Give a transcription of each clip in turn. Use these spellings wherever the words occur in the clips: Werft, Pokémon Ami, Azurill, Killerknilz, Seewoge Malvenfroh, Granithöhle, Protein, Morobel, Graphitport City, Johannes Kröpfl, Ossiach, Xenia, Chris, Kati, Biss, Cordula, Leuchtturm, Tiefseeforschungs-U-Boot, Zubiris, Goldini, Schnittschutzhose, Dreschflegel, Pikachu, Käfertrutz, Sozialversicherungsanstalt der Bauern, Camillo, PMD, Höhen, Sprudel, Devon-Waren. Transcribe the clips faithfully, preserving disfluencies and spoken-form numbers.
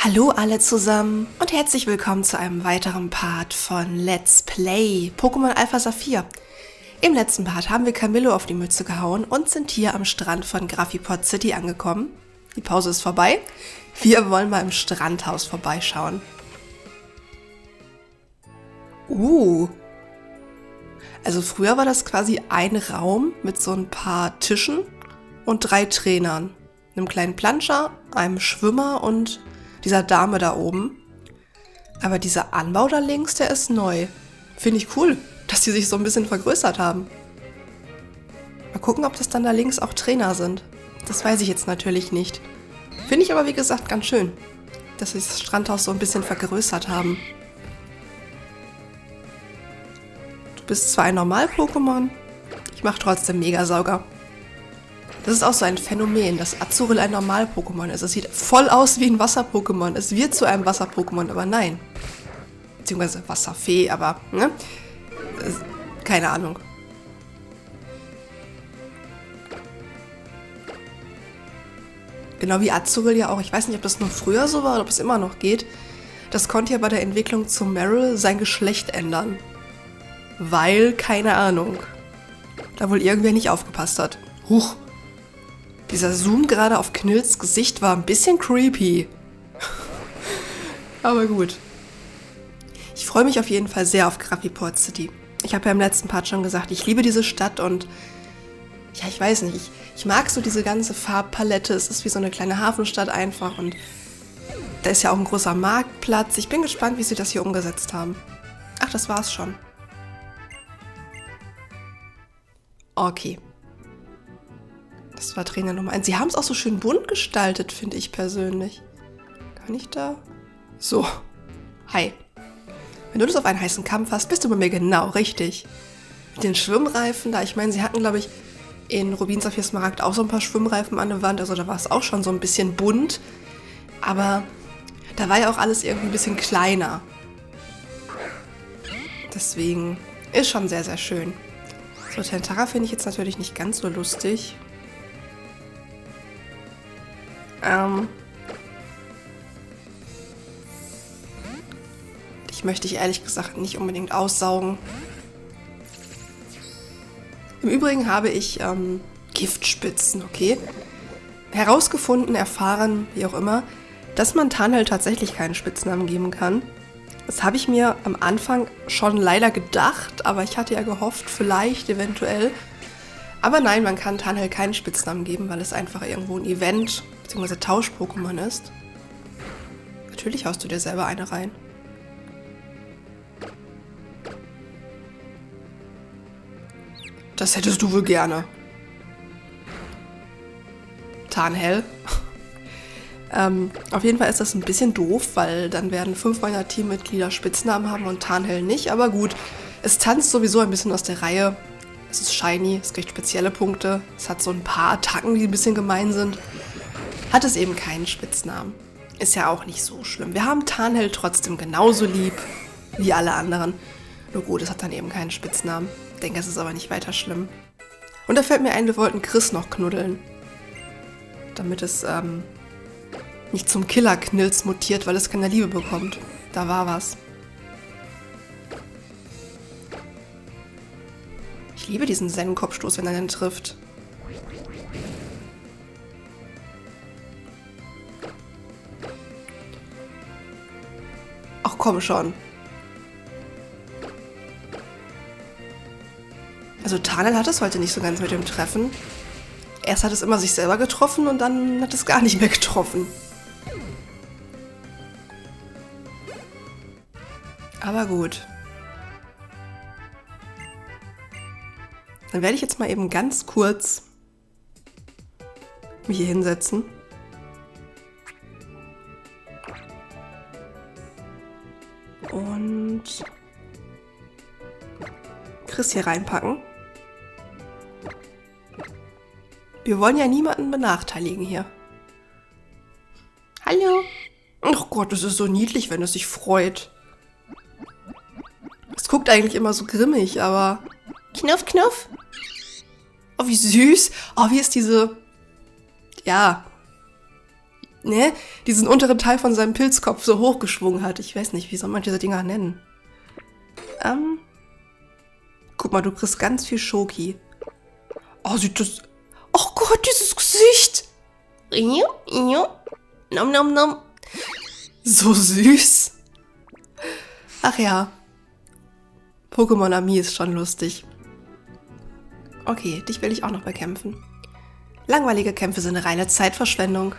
Hallo alle zusammen und herzlich willkommen zu einem weiteren Part von Let's Play Pokémon Alpha Saphir. Im letzten Part haben wir Camillo auf die Mütze gehauen und sind hier am Strand von Graphitport City angekommen. Die Pause ist vorbei. Wir wollen mal im Strandhaus vorbeischauen. Uh. Also früher war das quasi ein Raum mit so ein paar Tischen und drei Trainern. Einem kleinen Planscher, einem Schwimmer und dieser Dame da oben. Aber dieser Anbau da links, der ist neu. Finde ich cool, dass die sich so ein bisschen vergrößert haben. Mal gucken, ob das dann da links auch Trainer sind. Das weiß ich jetzt natürlich nicht. Finde ich aber, wie gesagt, ganz schön, dass sie das Strandhaus so ein bisschen vergrößert haben. Du bist zwar ein Normal-Pokémon, ich mache trotzdem Megasauger. Das ist auch so ein Phänomen, dass Azurill ein Normal-Pokémon ist. Es sieht voll aus wie ein Wasser-Pokémon. Es wird zu einem Wasser-Pokémon, aber nein. Beziehungsweise Wasserfee, aber, ne? Keine Ahnung. Genau wie Azurill ja auch. Ich weiß nicht, ob das nur früher so war oder ob es immer noch geht. Das konnte ja bei der Entwicklung zu Marill sein Geschlecht ändern. Weil, keine Ahnung, da wohl irgendwer nicht aufgepasst hat. Huch. Dieser Zoom gerade auf Knilz Gesicht war ein bisschen creepy. Aber gut. Ich freue mich auf jeden Fall sehr auf Graphitport City. Ich habe ja im letzten Part schon gesagt, ich liebe diese Stadt und... Ja, ich weiß nicht. Ich, ich mag so diese ganze Farbpalette. Es ist wie so eine kleine Hafenstadt einfach. Und da ist ja auch ein großer Marktplatz. Ich bin gespannt, wie sie das hier umgesetzt haben. Ach, das war's schon. Okay. Das war Trainer Nummer eins. Sie haben es auch so schön bunt gestaltet, finde ich persönlich. Kann ich da? So. Hi. Wenn du das auf einen heißen Kampf hast, bist du bei mir genau richtig. Mit den Schwimmreifen da. Ich meine, sie hatten, glaube ich, in Rubin Saphir Smaragd auch so ein paar Schwimmreifen an der Wand. Also da war es auch schon so ein bisschen bunt. Aber da war ja auch alles irgendwie ein bisschen kleiner. Deswegen ist schon sehr, sehr schön. So, Tentacha finde ich jetzt natürlich nicht ganz so lustig. Ähm ich möchte ich ehrlich gesagt nicht unbedingt aussaugen. Im Übrigen habe ich ähm, Giftspitzen, okay? Herausgefunden, erfahren, wie auch immer, dass man Tarnhell tatsächlich keinen Spitznamen geben kann. Das habe ich mir am Anfang schon leider gedacht, aber ich hatte ja gehofft, vielleicht, eventuell. Aber nein, man kann Tarnhell keinen Spitznamen geben, weil es einfach irgendwo ein Event bzw. Tausch-Pokémon ist. Natürlich haust du dir selber eine rein. Das hättest du wohl gerne. Tarnhell. ähm, auf jeden Fall ist das ein bisschen doof, weil dann werden fünf meiner Teammitglieder Spitznamen haben und Tarnhell nicht. Aber gut, es tanzt sowieso ein bisschen aus der Reihe. Es ist shiny, es kriegt spezielle Punkte, es hat so ein paar Attacken, die ein bisschen gemein sind. Hat es eben keinen Spitznamen. Ist ja auch nicht so schlimm. Wir haben Tarnhell trotzdem genauso lieb wie alle anderen. Nur gut, es hat dann eben keinen Spitznamen. Ich denke, es ist aber nicht weiter schlimm. Und da fällt mir ein, wir wollten Chris noch knuddeln. Damit es ähm, nicht zum Killerknilz mutiert, weil es keine Liebe bekommt. Da war was. Ich liebe diesen Zen-Kopfstoß, wenn er den trifft. Ach komm schon. Also Tarnhell hat es heute nicht so ganz mit dem Treffen. Erst hat es immer sich selber getroffen und dann hat es gar nicht mehr getroffen. Aber gut. Dann werde ich jetzt mal eben ganz kurz mich hier hinsetzen. Und Chris hier reinpacken. Wir wollen ja niemanden benachteiligen hier. Hallo. Ach Gott, das ist so niedlich, wenn es sich freut. Es guckt eigentlich immer so grimmig, aber... Knuff, knuff. Oh, wie süß. Oh, wie ist diese... Ja. ne, diesen unteren Teil von seinem Pilzkopf so hochgeschwungen hat. Ich weiß nicht, wie soll man diese Dinger nennen? Ähm. Guck mal, du kriegst ganz viel Schoki. Oh, sieht das... Oh Gott, dieses Gesicht! Nom nom nom. So süß. Ach ja. Pokémon Ami ist schon lustig. Okay, dich will ich auch noch bekämpfen. Langweilige Kämpfe sind eine reine Zeitverschwendung.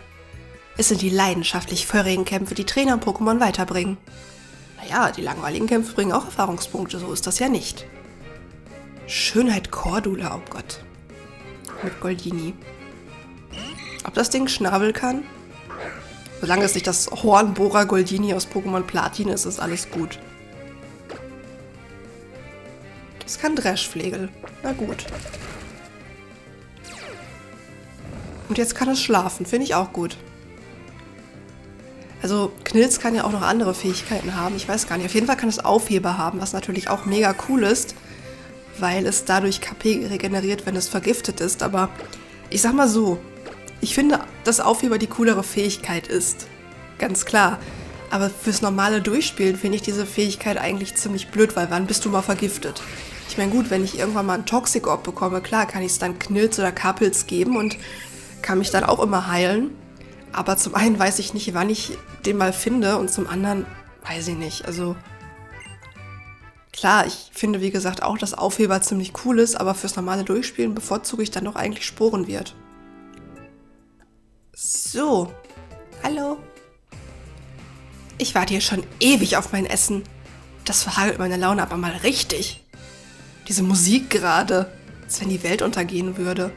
Es sind die leidenschaftlich feurigen Kämpfe, die Trainer und Pokémon weiterbringen. Naja, die langweiligen Kämpfe bringen auch Erfahrungspunkte, so ist das ja nicht. Schönheit Cordula, oh Gott. Mit Goldini. Ob das Ding Schnabel kann? Solange es nicht das Hornbohrer Goldini aus Pokémon Platin ist, ist alles gut. Das kann Dreschflegel. Na gut. Und jetzt kann es schlafen, finde ich auch gut. Also Knilz kann ja auch noch andere Fähigkeiten haben, ich weiß gar nicht. Auf jeden Fall kann es Aufheber haben, was natürlich auch mega cool ist, weil es dadurch K P regeneriert, wenn es vergiftet ist. Aber ich sag mal so, ich finde, dass Aufheber die coolere Fähigkeit ist. Ganz klar. Aber fürs normale Durchspielen finde ich diese Fähigkeit eigentlich ziemlich blöd, weil wann bist du mal vergiftet? Ich meine gut, wenn ich irgendwann mal einen Toxic-Orb bekomme, klar, kann ich es dann Knilz oder Kapilz geben und kann mich dann auch immer heilen. Aber zum einen weiß ich nicht, wann ich den mal finde und zum anderen weiß ich nicht. Also klar, ich finde wie gesagt auch, dass Aufheber ziemlich cool ist, aber fürs normale Durchspielen bevorzuge ich dann doch eigentlich Sporenwirt. So, hallo. Ich warte hier schon ewig auf mein Essen. Das verhagelt meine Laune aber mal richtig. Diese Musik gerade, als wenn die Welt untergehen würde.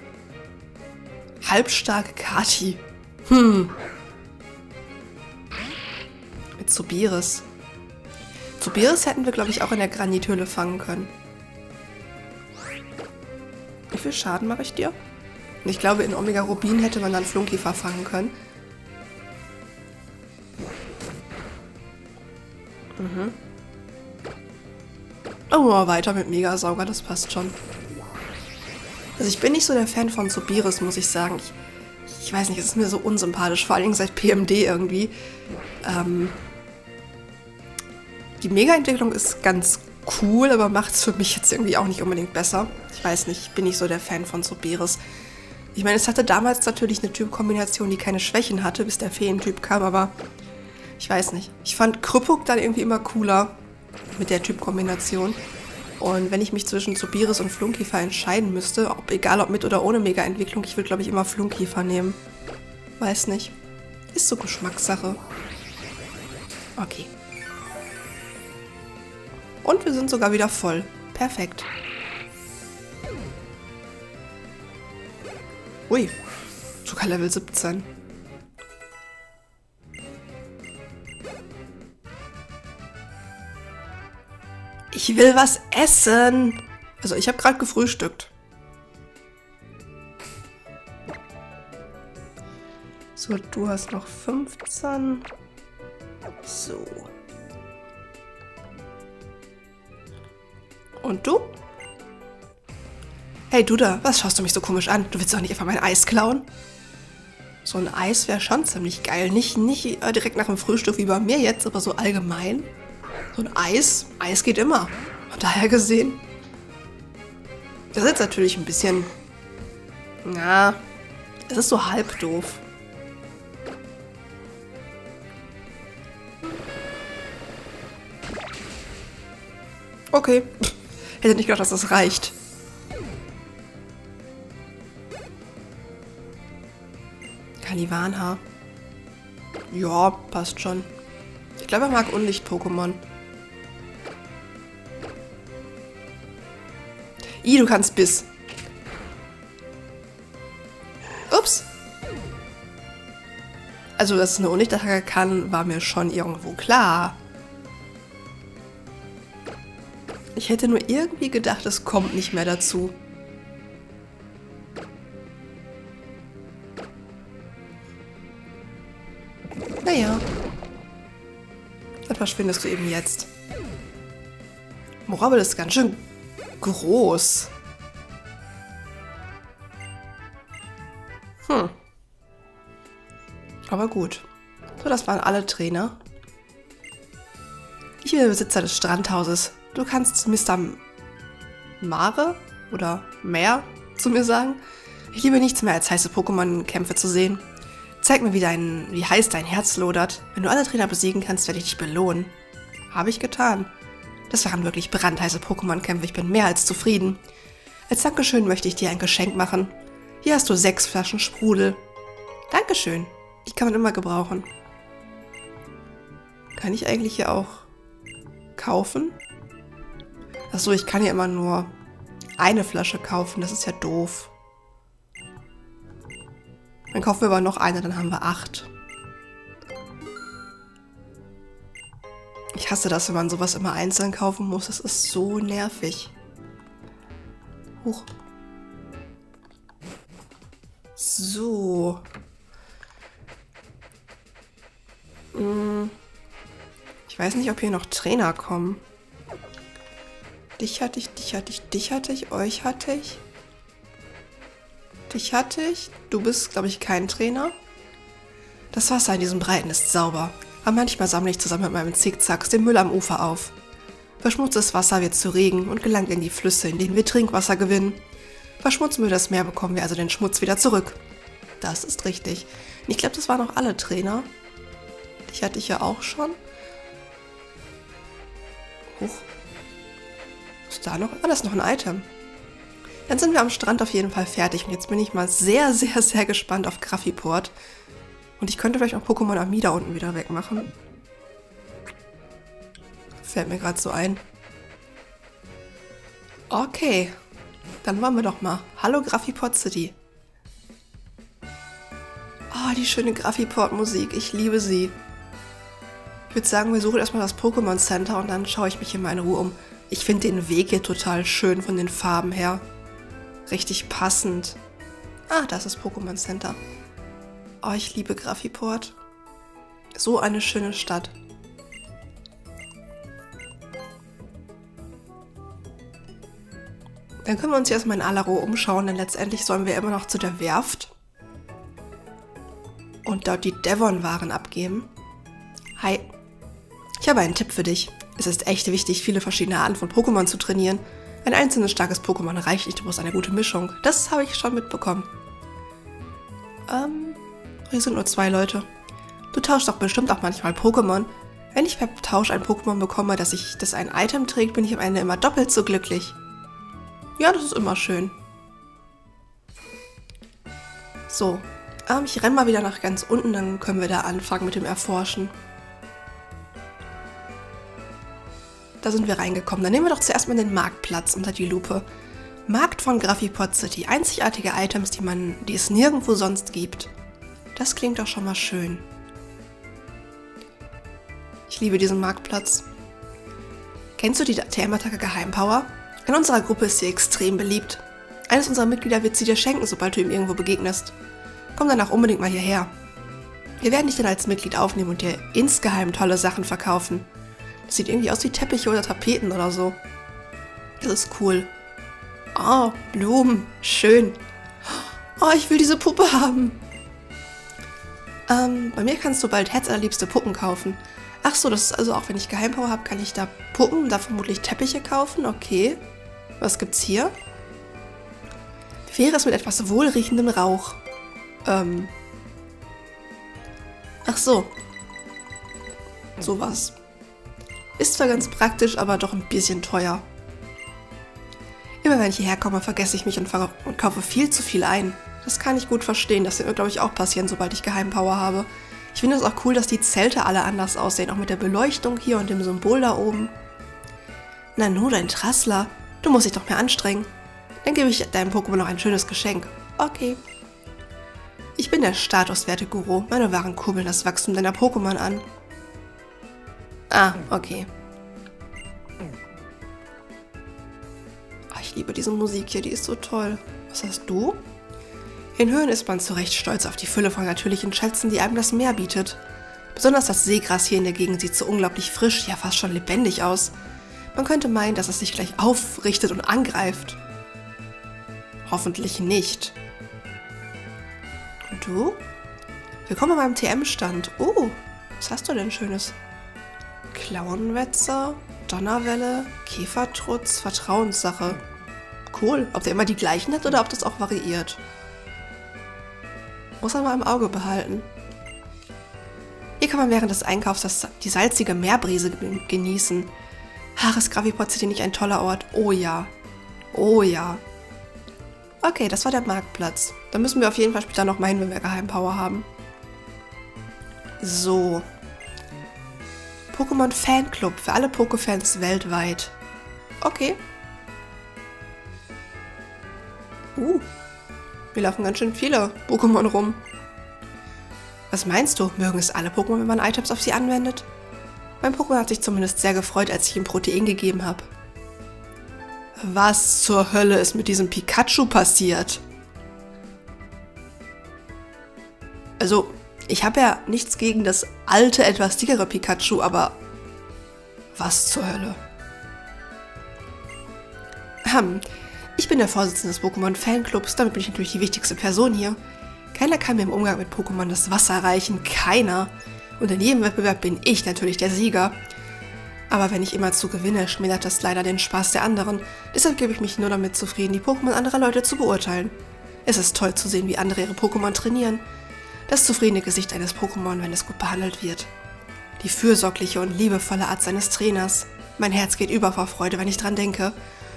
Halbstarke Kati. Hm. Mit Zubiris. Zubiris hätten wir, glaube ich, auch in der Granithöhle fangen können. Wie viel Schaden mache ich dir? Und ich glaube, in Omega Rubin hätte man dann Flunkiefer fangen können. Mhm. Oh, weiter mit Megasauger, das passt schon. Also ich bin nicht so der Fan von Zubiris, muss ich sagen. Ich Ich weiß nicht, es ist mir so unsympathisch, vor allen Dingen seit P M D irgendwie. Ähm, die Mega-Entwicklung ist ganz cool, aber macht es für mich jetzt irgendwie auch nicht unbedingt besser. Ich weiß nicht, ich bin nicht so der Fan von Zubiris. Ich meine, es hatte damals natürlich eine Typkombination, die keine Schwächen hatte, bis der Feentyp kam, aber ich weiß nicht. Ich fand Krüppuk dann irgendwie immer cooler mit der Typkombination. Und wenn ich mich zwischen Zubiris und Flunkiefer entscheiden müsste, ob, egal ob mit oder ohne Mega-Entwicklung, ich würde, glaube ich, immer Flunkiefer nehmen. Weiß nicht. Ist so Geschmackssache. Okay. Und wir sind sogar wieder voll. Perfekt. Ui. Sogar Level siebzehn. Ich will was essen. Also ich habe gerade gefrühstückt. So, du hast noch fünfzehn. So. Und du? Hey, du da, was schaust du mich so komisch an? Du willst doch nicht einfach mein Eis klauen? So ein Eis wäre schon ziemlich geil. Nicht, nicht direkt nach dem Frühstück wie bei mir jetzt, aber so allgemein. So ein Eis, Eis geht immer. Von daher gesehen. Das ist jetzt natürlich ein bisschen... Na, es ist so halb doof. Okay. Hätte nicht gedacht, dass das reicht. Kaliwanhaar. Ja, passt schon. Ich glaube, er mag Unlicht-Pokémon. I, du kannst Biss. Ups. Also, dass es eine Unlicht-Attacke kann, war mir schon irgendwo klar. Ich hätte nur irgendwie gedacht, es kommt nicht mehr dazu. Naja. Das verschwindest du eben jetzt. Morobel ist ganz schön groß. Hm. Aber gut. So, das waren alle Trainer. Ich bin der Besitzer des Strandhauses. Du kannst Mister Mare oder Meer zu mir sagen. Ich liebe nichts mehr als heiße Pokémon-Kämpfe zu sehen. Zeig mir, wie, dein, wie heiß dein Herz lodert. Wenn du alle Trainer besiegen kannst, werde ich dich belohnen. Habe ich getan. Das waren wirklich brandheiße Pokémon-Kämpfe. Ich bin mehr als zufrieden. Als Dankeschön möchte ich dir ein Geschenk machen. Hier hast du sechs Flaschen Sprudel. Dankeschön. Die kann man immer gebrauchen. Kann ich eigentlich hier auch kaufen? Achso, ich kann ja immer nur eine Flasche kaufen. Das ist ja doof. Dann kaufen wir aber noch eine, dann haben wir acht. Ich hasse das, wenn man sowas immer einzeln kaufen muss. Das ist so nervig. Huch. So. Ich weiß nicht, ob hier noch Trainer kommen. Dich hatte ich, dich hatte ich, dich hatte ich, euch hatte ich. Dich hatte ich. Du bist, glaube ich, kein Trainer. Das Wasser in diesem Breiten ist sauber. Aber manchmal sammle ich zusammen mit meinem Zickzacks den Müll am Ufer auf. Verschmutztes Wasser wird zu Regen und gelangt in die Flüsse, in denen wir Trinkwasser gewinnen. Verschmutzen wir das Meer, bekommen wir also den Schmutz wieder zurück. Das ist richtig. Und ich glaube, das waren auch alle Trainer. Dich hatte ich ja auch schon. Huch. Ist da noch? Ah, das ist noch ein Item. Dann sind wir am Strand auf jeden Fall fertig. Und jetzt bin ich mal sehr, sehr, sehr gespannt auf Graphitport. Und ich könnte vielleicht auch Pokémon Ami da unten wieder wegmachen. Fällt mir gerade so ein. Okay. Dann waren wir doch mal. Hallo Graphitport City. Oh, die schöne Graphitport-Musik. Ich liebe sie. Ich würde sagen, wir suchen erstmal das Pokémon Center und dann schaue ich mich hier mal in Ruhe um. Ich finde den Weg hier total schön von den Farben her. Richtig passend. Ah, das ist Pokémon Center. Oh, ich liebe Graphitport. So eine schöne Stadt. Dann können wir uns hier erstmal in aller Ruhe umschauen, denn letztendlich sollen wir immer noch zu der Werft. Und dort die Devon-Waren abgeben. Hi. Ich habe einen Tipp für dich. Es ist echt wichtig, viele verschiedene Arten von Pokémon zu trainieren. Ein einzelnes starkes Pokémon reicht nicht, du brauchst eine gute Mischung. Das habe ich schon mitbekommen. Ähm, hier sind nur zwei Leute. Du tauschst doch bestimmt auch manchmal Pokémon. Wenn ich beim Tausch ein Pokémon bekomme, das, ich, das ein Item trägt, bin ich am Ende immer doppelt so glücklich. Ja, das ist immer schön. So, ähm, ich renne mal wieder nach ganz unten, dann können wir da anfangen mit dem Erforschen. Da sind wir reingekommen. Dann nehmen wir doch zuerst mal den Marktplatz unter die Lupe. Markt von Graphitport City. Einzigartige Items, die, man, die es nirgendwo sonst gibt. Das klingt doch schon mal schön. Ich liebe diesen Marktplatz. Kennst du die Tentacha Geheimpower? In unserer Gruppe ist sie extrem beliebt. Eines unserer Mitglieder wird sie dir schenken, sobald du ihm irgendwo begegnest. Komm danach unbedingt mal hierher. Wir werden dich dann als Mitglied aufnehmen und dir insgeheim tolle Sachen verkaufen. Das sieht irgendwie aus wie Teppiche oder Tapeten oder so. Das ist cool. Oh, Blumen. Schön. Oh, ich will diese Puppe haben. Ähm, bei mir kannst du bald herzallerliebste Puppen kaufen. Ach so, das ist also auch, wenn ich Geheimpower habe, kann ich da Puppen, da vermutlich Teppiche kaufen. Okay. Was gibt's hier? Wie wäre es mit etwas wohlriechendem Rauch? Ähm. Ach so. Sowas. Ist zwar ganz praktisch, aber doch ein bisschen teuer. Immer wenn ich hierher komme, vergesse ich mich und, und kaufe viel zu viel ein. Das kann ich gut verstehen. Das wird mir, glaube ich, auch passieren, sobald ich Geheimpower habe. Ich finde es auch cool, dass die Zelte alle anders aussehen, auch mit der Beleuchtung hier und dem Symbol da oben. Na nur, dein Trassler. Du musst dich doch mehr anstrengen. Dann gebe ich deinem Pokémon noch ein schönes Geschenk. Okay. Ich bin der Statuswerte-Guru. Meine Waren kurbeln das Wachstum deiner Pokémon an. Ah, okay. Oh, ich liebe diese Musik hier, die ist so toll. Was hast du? In Höhen ist man zu Recht stolz auf die Fülle von natürlichen Schätzen, die einem das Meer bietet. Besonders das Seegras hier in der Gegend sieht so unglaublich frisch, ja fast schon lebendig aus. Man könnte meinen, dass es sich gleich aufrichtet und angreift. Hoffentlich nicht. Und du? Willkommen beim T M-Stand. Oh, was hast du denn Schönes? Klauenwetzer, Donnerwelle, Käfertrutz, Vertrauenssache. Cool. Ob der immer die gleichen hat oder ob das auch variiert. Muss man mal im Auge behalten. Hier kann man während des Einkaufs das, die salzige Meerbrise genießen. Ach, ist Graphitport City nicht ein toller Ort? Oh ja. Oh ja. Okay, das war der Marktplatz. Da müssen wir auf jeden Fall später noch mal hin, wenn wir Geheimpower haben. So. Pokémon Fanclub für alle Pokéfans weltweit. Okay. Uh. Wir laufen ganz schön viele Pokémon rum. Was meinst du? Mögen es alle Pokémon, wenn man Items auf sie anwendet? Mein Pokémon hat sich zumindest sehr gefreut, als ich ihm Protein gegeben habe. Was zur Hölle ist mit diesem Pikachu passiert? Also, ich habe ja nichts gegen das alte, etwas dickere Pikachu, aber was zur Hölle? Hm. Ich bin der Vorsitzende des Pokémon-Fanclubs, damit bin ich natürlich die wichtigste Person hier. Keiner kann mir im Umgang mit Pokémon das Wasser reichen, keiner. Und in jedem Wettbewerb bin ich natürlich der Sieger. Aber wenn ich immerzu gewinne, schmälert das leider den Spaß der anderen. Deshalb gebe ich mich nur damit zufrieden, die Pokémon anderer Leute zu beurteilen. Es ist toll zu sehen, wie andere ihre Pokémon trainieren. Das zufriedene Gesicht eines Pokémon, wenn es gut behandelt wird. Die fürsorgliche und liebevolle Art seines Trainers. Mein Herz geht über vor Freude, wenn ich dran denke.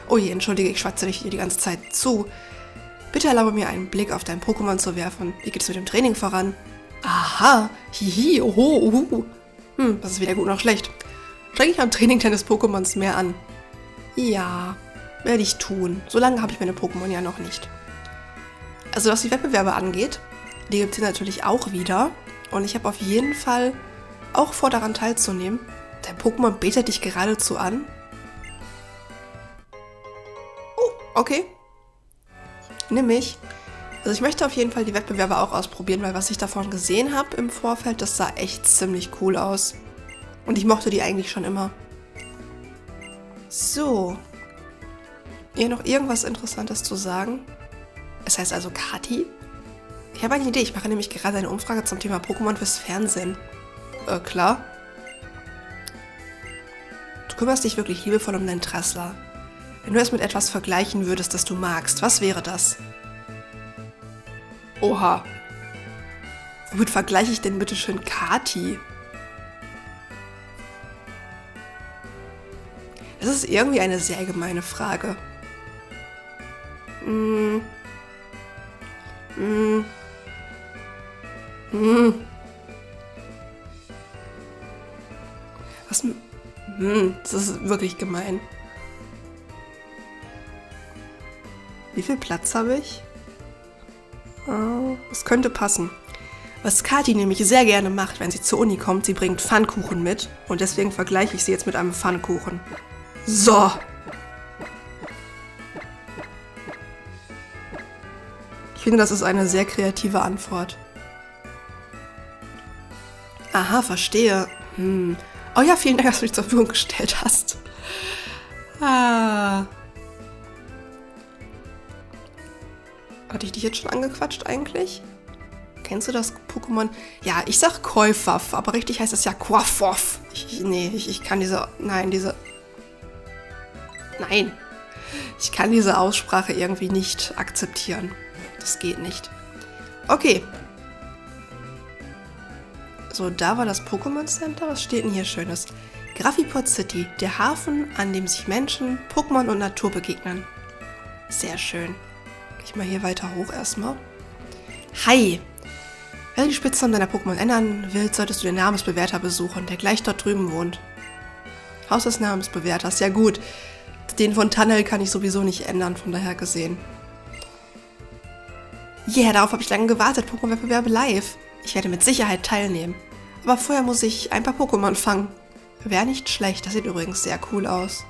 Oh je, entschuldige, ich schwatze dich hier die ganze Zeit zu. Bitte erlaube mir, einen Blick auf dein Pokémon zu werfen. Wie geht es mit dem Training voran? Aha, hihi, oho, uhu. Hm, das ist weder gut noch schlecht. Streng dich am Training deines Pokémons mehr an. Ja, werde ich tun. So lange habe ich meine Pokémon ja noch nicht. Also was die Wettbewerbe angeht, die gibt es hier natürlich auch wieder. Und ich habe auf jeden Fall auch vor, daran teilzunehmen. Dein Pokémon betet dich geradezu an. Okay, nimm mich. Also ich möchte auf jeden Fall die Wettbewerbe auch ausprobieren, weil was ich davon gesehen habe im Vorfeld, das sah echt ziemlich cool aus. Und ich mochte die eigentlich schon immer. So. Hier noch irgendwas Interessantes zu sagen. Es heißt also Kati. Ich habe eine Idee, ich mache nämlich gerade eine Umfrage zum Thema Pokémon fürs Fernsehen. Äh, klar. Du kümmerst dich wirklich liebevoll um deinen Trassler. Wenn du es mit etwas vergleichen würdest, das du magst, was wäre das? Oha. Womit vergleiche ich denn bitte schön Kati? Das ist irgendwie eine sehr gemeine Frage. Hm. Hm. Hm. Was? Hm, das ist wirklich gemein. Wie viel Platz habe ich? Oh, das könnte passen. Was Kati nämlich sehr gerne macht, wenn sie zur Uni kommt, sie bringt Pfannkuchen mit. Und deswegen vergleiche ich sie jetzt mit einem Pfannkuchen. So. Ich finde, das ist eine sehr kreative Antwort. Aha, verstehe. Hm. Oh ja, vielen Dank, dass du dich zur Verfügung gestellt hast. Ah... Hatte ich dich jetzt schon angequatscht eigentlich? Kennst du das Pokémon? Ja, ich sag Kwaffof, aber richtig heißt das ja Kwaffof. Ich, nee, ich, ich kann diese... Nein, diese... Nein. Ich kann diese Aussprache irgendwie nicht akzeptieren. Das geht nicht. Okay. So, da war das Pokémon Center. Was steht denn hier Schönes? Graphitport City, der Hafen, an dem sich Menschen, Pokémon und Natur begegnen. Sehr schön. Ich mal hier weiter hoch erstmal. Hi! Wenn du die Spitznamen deiner Pokémon ändern willst, solltest du den Namensbewerter besuchen, der gleich dort drüben wohnt. Haus des Namensbewerters, ja gut. Den von Tanel kann ich sowieso nicht ändern, von daher gesehen. Yeah, darauf habe ich lange gewartet, Pokémon-Wettbewerbe live. Ich werde mit Sicherheit teilnehmen. Aber vorher muss ich ein paar Pokémon fangen. Wäre nicht schlecht, das sieht übrigens sehr cool aus.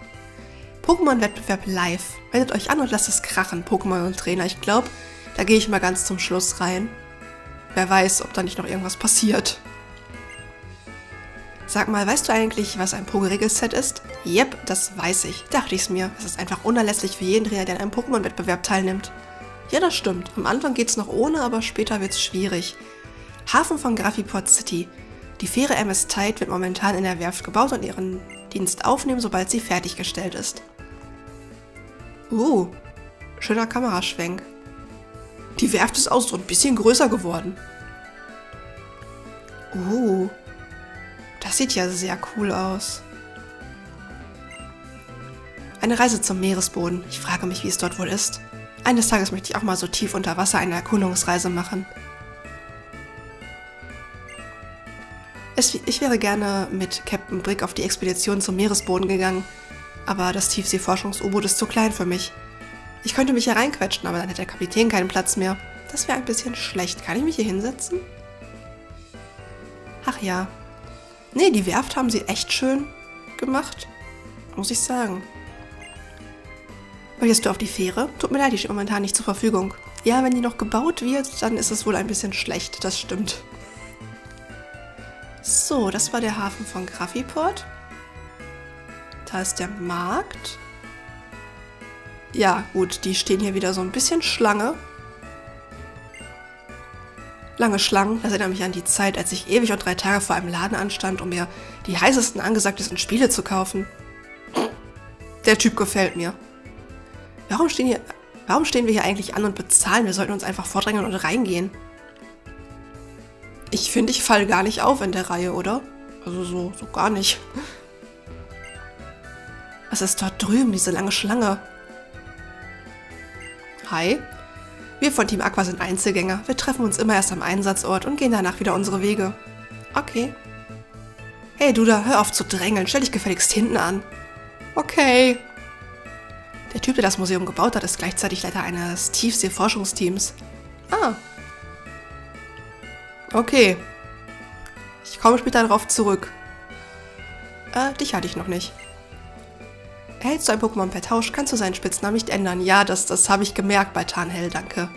Pokémon-Wettbewerb live. Meldet euch an und lasst es krachen, Pokémon und Trainer. Ich glaube, da gehe ich mal ganz zum Schluss rein. Wer weiß, ob da nicht noch irgendwas passiert. Sag mal, weißt du eigentlich, was ein Poké-Regelset ist? Yep, das weiß ich. Dachte ich's mir. Es ist einfach unerlässlich für jeden Trainer, der an einem Pokémon-Wettbewerb teilnimmt. Ja, das stimmt. Am Anfang geht's noch ohne, aber später wird's schwierig. Hafen von Graphitport City. Die Fähre M S Tide wird momentan in der Werft gebaut und ihren Dienst aufnehmen, sobald sie fertiggestellt ist. Uh, schöner Kameraschwenk. Die Werft ist auch so ein bisschen größer geworden. Uh, das sieht ja sehr cool aus. Eine Reise zum Meeresboden. Ich frage mich, wie es dort wohl ist. Eines Tages möchte ich auch mal so tief unter Wasser eine Erkundungsreise machen. Es, ich wäre gerne mit Captain Brick auf die Expedition zum Meeresboden gegangen, aber das Tiefseeforschungs-U-Boot ist zu klein für mich. Ich könnte mich hier reinquetschen, aber dann hätte der Kapitän keinen Platz mehr. Das wäre ein bisschen schlecht. Kann ich mich hier hinsetzen? Ach ja. Nee, die Werft haben sie echt schön gemacht, muss ich sagen. Möchtest du auf die Fähre? Tut mir leid, die steht momentan nicht zur Verfügung. Ja, wenn die noch gebaut wird, dann ist es wohl ein bisschen schlecht, das stimmt. So, das war der Hafen von Graphitport. Da ist der Markt. Ja, gut, die stehen hier wieder so ein bisschen Schlange. Lange Schlangen, das erinnert mich an die Zeit, als ich ewig und drei Tage vor einem Laden anstand, um mir die heißesten, angesagtesten Spiele zu kaufen. Der Typ gefällt mir. Warum stehen, hier, warum stehen wir hier eigentlich an und bezahlen? Wir sollten uns einfach vordrängen und reingehen. Ich finde, ich falle gar nicht auf in der Reihe, oder? Also so, so gar nicht. Was ist dort drüben, diese lange Schlange? Hi. Wir von Team Aqua sind Einzelgänger. Wir treffen uns immer erst am Einsatzort und gehen danach wieder unsere Wege. Okay. Hey, du da, hör auf zu drängeln. Stell dich gefälligst hinten an. Okay. Der Typ, der das Museum gebaut hat, ist gleichzeitig Leiter eines Tiefseeforschungsteams. Ah. Okay. Ich komme später darauf zurück. Äh, dich hatte ich noch nicht. Erhältst du ein Pokémon per Tausch, kannst du seinen Spitznamen nicht ändern. Ja, das, das habe ich gemerkt bei Tarnhell, danke.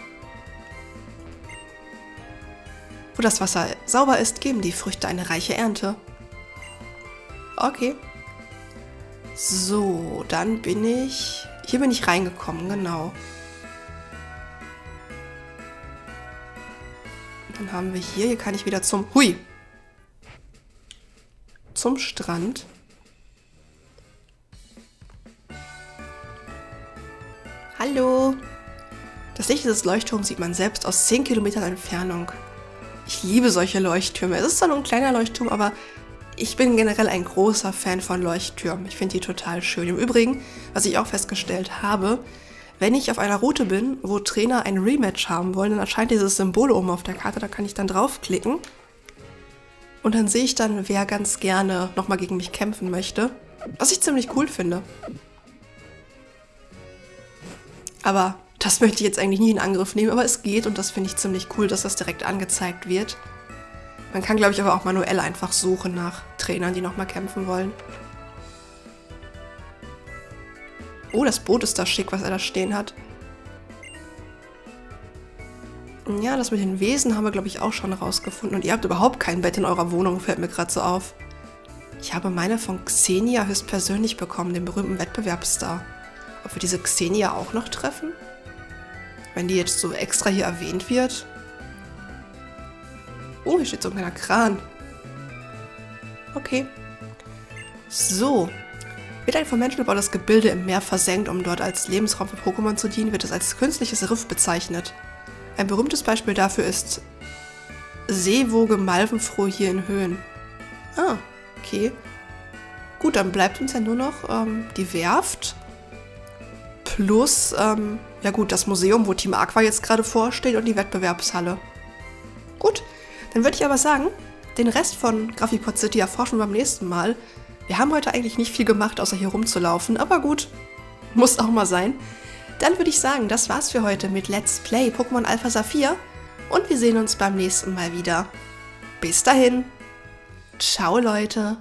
Wo das Wasser sauber ist, geben die Früchte eine reiche Ernte. Okay. So, dann bin ich... Hier bin ich reingekommen, genau. Dann haben wir hier, hier kann ich wieder zum... Hui! Zum Strand. Hallo! Das Licht dieses Leuchtturms sieht man selbst aus zehn Kilometern Entfernung. Ich liebe solche Leuchttürme. Es ist zwar nur ein kleiner Leuchtturm, aber... Ich bin generell ein großer Fan von Leuchttürmen. Ich finde die total schön. Im Übrigen, was ich auch festgestellt habe, wenn ich auf einer Route bin, wo Trainer ein Rematch haben wollen, dann erscheint dieses Symbol oben auf der Karte, da kann ich dann draufklicken. Und dann sehe ich dann, wer ganz gerne nochmal gegen mich kämpfen möchte. Was ich ziemlich cool finde. Aber das möchte ich jetzt eigentlich nie in Angriff nehmen, aber es geht und das finde ich ziemlich cool, dass das direkt angezeigt wird. Man kann, glaube ich, aber auch manuell einfach suchen nach Trainern, die nochmal kämpfen wollen. Oh, das Boot ist da schick, was er da stehen hat. Ja, das mit den Wesen haben wir, glaube ich, auch schon rausgefunden. Und ihr habt überhaupt kein Bett in eurer Wohnung, fällt mir gerade so auf. Ich habe meine von Xenia höchstpersönlich bekommen, dem berühmten Wettbewerbsstar. Ob wir diese Xenia auch noch treffen? Wenn die jetzt so extra hier erwähnt wird... Oh, hier steht so ein kleiner Kran. Okay. So. Wird ein vom Menschen gebautes Gebilde im Meer versenkt, um dort als Lebensraum für Pokémon zu dienen, wird es als künstliches Riff bezeichnet. Ein berühmtes Beispiel dafür ist Seewoge Malvenfroh hier in Höhen. Ah, okay. Gut, dann bleibt uns ja nur noch ähm, die Werft. Plus, ähm, ja gut, das Museum, wo Team Aqua jetzt gerade vorsteht und die Wettbewerbshalle. Gut. Dann würde ich aber sagen, den Rest von Graphitport City erforschen wir beim nächsten Mal. Wir haben heute eigentlich nicht viel gemacht, außer hier rumzulaufen, aber gut, muss auch mal sein. Dann würde ich sagen, das war's für heute mit Let's Play Pokémon Alpha Saphir und wir sehen uns beim nächsten Mal wieder. Bis dahin, ciao Leute!